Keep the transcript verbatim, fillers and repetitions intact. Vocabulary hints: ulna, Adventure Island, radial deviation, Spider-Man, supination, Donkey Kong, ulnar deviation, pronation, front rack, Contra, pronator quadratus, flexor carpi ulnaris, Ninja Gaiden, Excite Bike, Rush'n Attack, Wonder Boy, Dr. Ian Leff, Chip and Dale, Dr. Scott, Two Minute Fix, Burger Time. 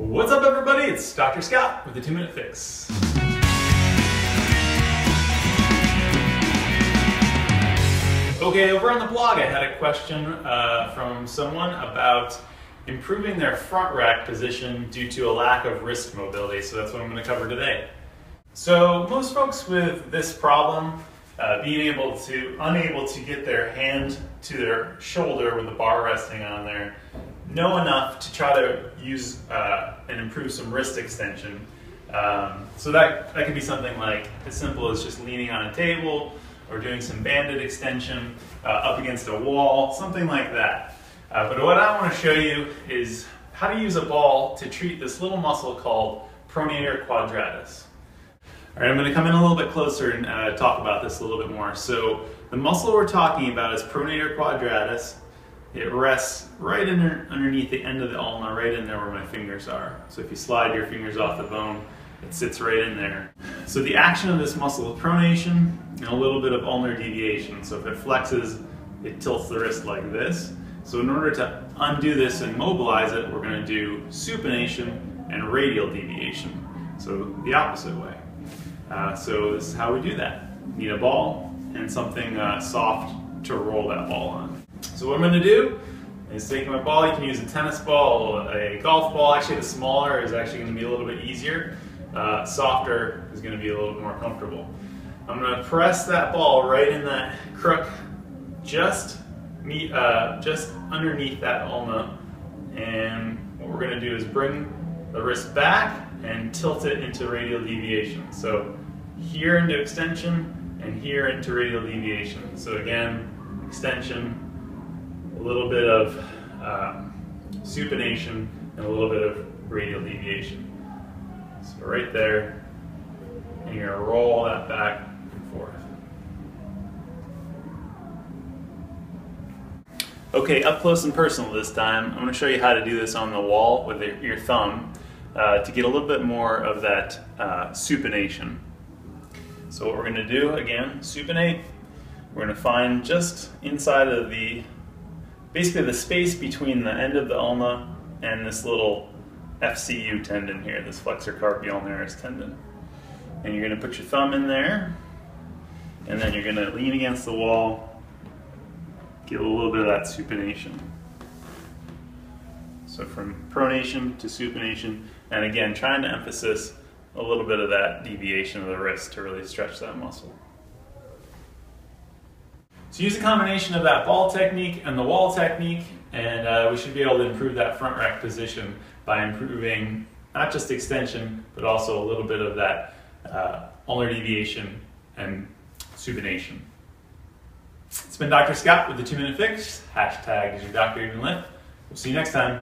What's up, everybody? It's Doctor Scott with the Two Minute Fix. Okay, over on the blog, I had a question uh, from someone about improving their front rack position due to a lack of wrist mobility, so that's what I'm going to cover today. So most folks with this problem, uh, being able to, unable to get their hand to their shoulder with the bar resting on there, know enough to try to use uh, and improve some wrist extension. Um, so that, that could be something like as simple as just leaning on a table or doing some banded extension uh, up against a wall, something like that. Uh, but what I want to show you is how to use a ball to treat this little muscle called pronator quadratus. All right, I'm going to come in a little bit closer and uh, talk about this a little bit more. So the muscle we're talking about is pronator quadratus. It rests right in there, underneath the end of the ulna, right in there where my fingers are. So if you slide your fingers off the bone, it sits right in there. So the action of this muscle is pronation and a little bit of ulnar deviation. So if it flexes, it tilts the wrist like this. So in order to undo this and mobilize it, we're going to do supination and radial deviation. So the opposite way. Uh, so this is how we do that. You need a ball and something uh, soft to roll that ball on. So what I'm going to do is take my ball. You can use a tennis ball, a golf ball. Actually, the smaller is actually going to be a little bit easier. Uh, softer is going to be a little bit more comfortable. I'm going to press that ball right in that crook, just meet, uh, just underneath that ulna. And what we're going to do is bring the wrist back and tilt it into radial deviation. So here into extension and here into radial deviation. So again, extension, a little bit of um, supination and a little bit of radial deviation. So right there, and you're gonna roll that back and forth. Okay, up close and personal this time. I'm gonna show you how to do this on the wall with your thumb uh, to get a little bit more of that uh, supination. So what we're gonna do, again, supinate. We're gonna find just inside of the basically the space between the end of the ulna and this little F C U tendon here, this flexor carpi ulnaris tendon. And you're going to put your thumb in there, and then you're going to lean against the wall, get a little bit of that supination. So from pronation to supination, and again, trying to emphasize a little bit of that deviation of the wrist to really stretch that muscle. So use a combination of that ball technique and the wall technique, and uh, we should be able to improve that front rack position by improving not just extension, but also a little bit of that uh, ulnar deviation and supination. It's been Doctor Scott with the Two Minute Fix. Hashtag is your Doctor Ian Leff. We'll see you next time.